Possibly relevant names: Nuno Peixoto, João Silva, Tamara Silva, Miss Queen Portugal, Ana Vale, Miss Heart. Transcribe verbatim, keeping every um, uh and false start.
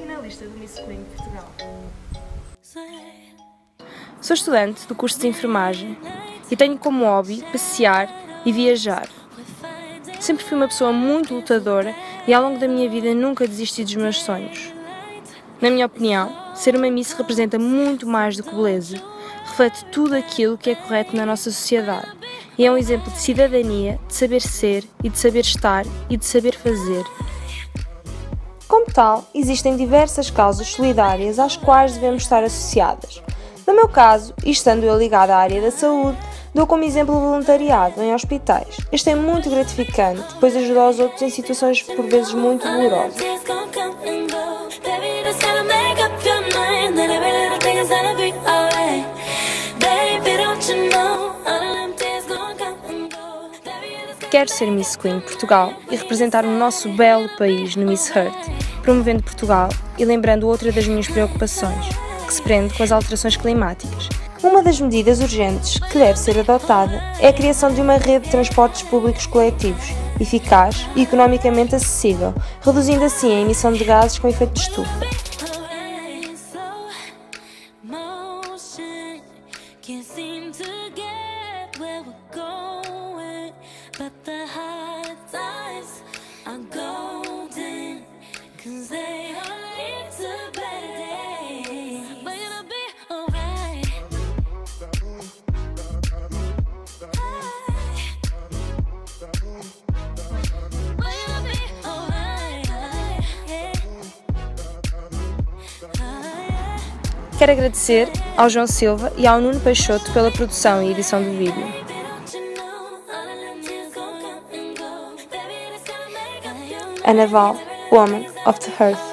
finalista do Miss Queen Portugal. Sou estudante do curso de enfermagem e tenho como hobby passear e viajar. Sempre fui uma pessoa muito lutadora e ao longo da minha vida nunca desisti dos meus sonhos. Na minha opinião, ser uma Miss representa muito mais do que beleza. Reflete tudo aquilo que é correto na nossa sociedade e é um exemplo de cidadania, de saber ser e de saber estar e de saber fazer. Como tal, existem diversas causas solidárias às quais devemos estar associadas. No meu caso, e estando eu ligada à área da saúde, dou como exemplo o voluntariado em hospitais. Este é muito gratificante, pois ajuda aos outros em situações por vezes muito dolorosas. Quero ser Miss Queen Portugal e representar o nosso belo país no Miss Heart, promovendo Portugal e lembrando outra das minhas preocupações, que se prende com as alterações climáticas. Uma das medidas urgentes que deve ser adotada é a criação de uma rede de transportes públicos coletivos, eficaz e economicamente acessível, reduzindo assim a emissão de gases com efeito de estufa. Quero agradecer ao João Silva e ao Nuno Peixoto pela produção e edição do vídeo. Ana Vale, Woman of the Earth.